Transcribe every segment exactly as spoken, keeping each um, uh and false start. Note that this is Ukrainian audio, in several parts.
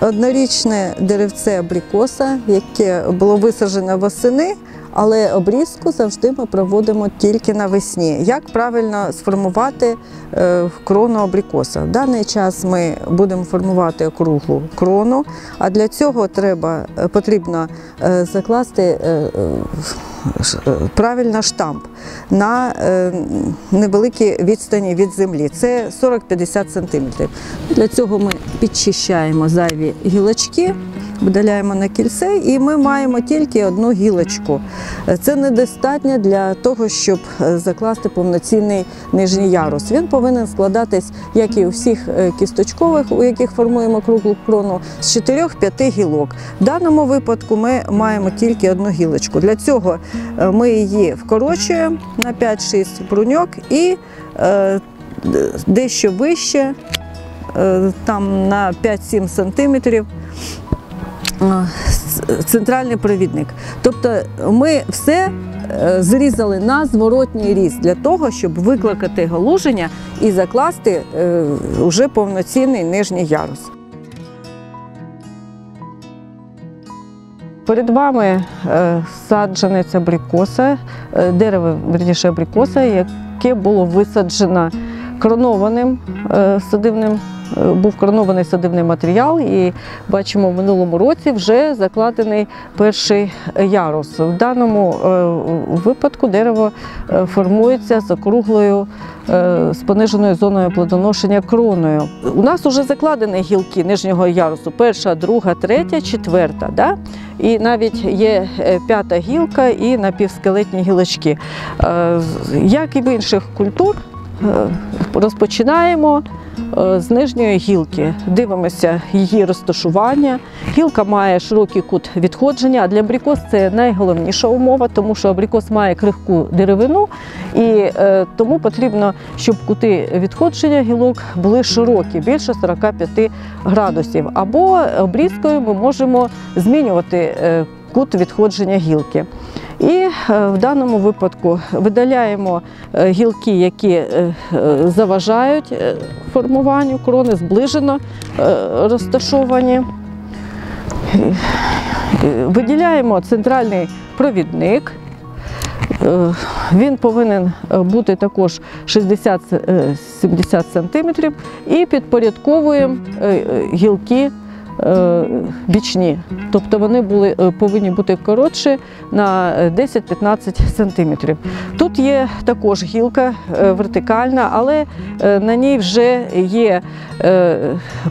Однорічне деревце абрикоса, яке було висаджено восени, але обрізку завжди ми проводимо тільки навесні. Як правильно сформувати крону абрикоса? В даний час ми будемо формувати округлу крону, а для цього треба, потрібно закласти правильно штамп на невеликій відстані від землі. Це сорок-п'ятдесят сантиметрів. Для цього ми підчищаємо зайві гілочки, видаляємо на кільце, і ми маємо тільки одну гілочку. Це недостатньо для того, щоб закласти повноцінний нижній ярус. Він повинен складатись, як і у всіх кісточкових, у яких формуємо круглу крону, з чотирьох-п'яти гілок. В даному випадку ми маємо тільки одну гілочку. Для цього ми її вкорочуємо на п'ять-шість бруньок і дещо вище, там на п'ять-сім сантиметрів, центральний провідник. Тобто ми все зрізали на зворотній різ для того, щоб викликати галуження і закласти вже повноцінний нижній ярус. Перед вами саджанець абрикоса, дерево, верніше, абрикоса, яке було висаджено кронованим садивним. Був коронований садивний матеріал, і бачимо, в минулому році вже закладений перший ярус. В даному випадку дерево формується з округлою, з пониженою зоною плодоношення кроною. У нас вже закладені гілки нижнього ярусу: перша, друга, третя, четверта. Да? І навіть є п'ята гілка і напівскелетні гілочки. Як і в інших культур, розпочинаємо з нижньої гілки, дивимося її розташування. Гілка має широкий кут відходження, а для абрикос це найголовніша умова, тому що абрикос має крихку деревину, і тому потрібно, щоб кути відходження гілок були широкі, більше сорока п'яти градусів. Або обрізкою ми можемо змінювати кут відходження гілки. І в даному випадку видаляємо гілки, які заважають формуванню крони, зближено розташовані. Виділяємо центральний провідник. Він повинен бути також шістдесят-сімдесят сантиметрів. І підпорядковуємо гілки бічні, тобто вони були, повинні бути коротші на десять-п'ятнадцять сантиметрів. Тут є також гілка вертикальна, але на ній вже є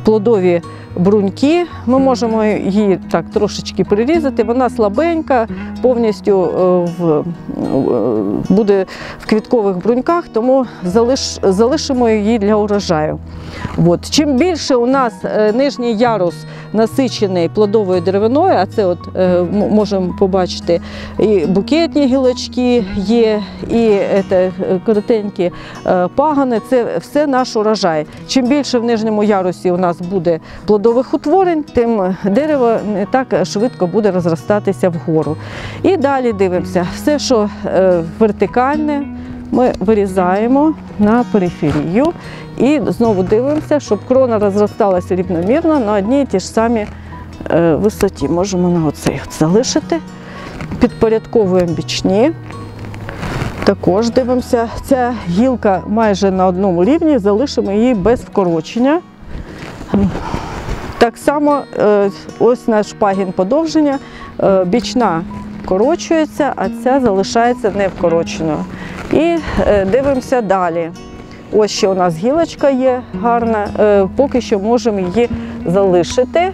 плодові бруньки, ми можемо її так трошечки прирізати, вона слабенька, повністю в, буде в квіткових бруньках, тому залиш, залишимо її для урожаю. От. Чим більше у нас нижній ярус насичений плодовою деревиною, а це от можемо побачити, і букетні гілочки є, і це, коротенькі пагани, це все наш урожай. Чим більше в нижньому ярусі у нас буде плодової плодових утворень, тим дерево не так швидко буде розростатися вгору. І далі дивимося, все, що вертикальне, ми вирізаємо на периферію і знову дивимося, щоб крона розросталася рівномірно на одній і ті ж самі висоті. Можемо на оцей залишити, підпорядковуємо бічні. Також дивимося, ця гілка майже на одному рівні, залишимо її без вкорочення. Так само ось наш пагін подовження, бічна вкорочується, а ця залишається невкороченою. І дивимося далі. Ось ще у нас гілочка є гарна, поки що можемо її залишити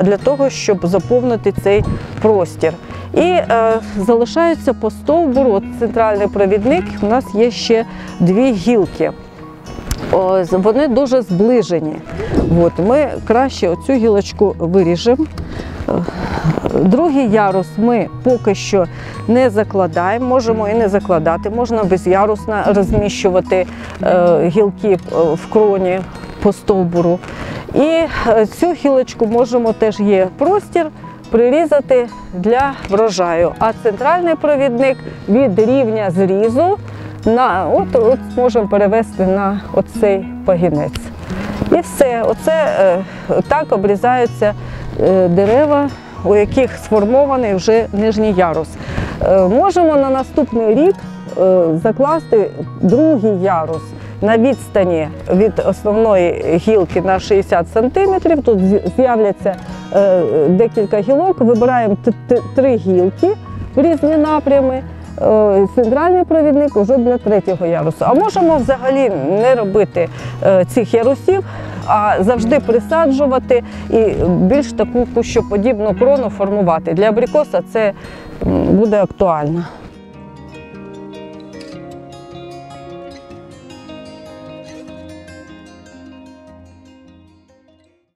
для того, щоб заповнити цей простір. І залишається по стовбуру, от центральний провідник, у нас є ще дві гілки. Вони дуже зближені. От, ми краще оцю гілочку виріжемо. Другий ярус ми поки що не закладаємо, можемо і не закладати, можна безярусно розміщувати гілки в кроні по стовбуру. І цю гілочку можемо, теж є простір, прирізати для врожаю. А центральний провідник від рівня зрізу на, от, от можемо перевести на оцей пагінець. І І все. Оце так обрізаються дерева, у яких сформований вже нижній ярус. Можемо на наступний рік закласти другий ярус на відстані від основної гілки на шістдесят сантиметрів. Тут з'являться декілька гілок, вибираємо три гілки в різні напрями. Центральний провідник уже для третього ярусу. А можемо взагалі не робити цих ярусів, а завжди присаджувати і більш таку кущоподібну крону формувати. Для абрикоса це буде актуально.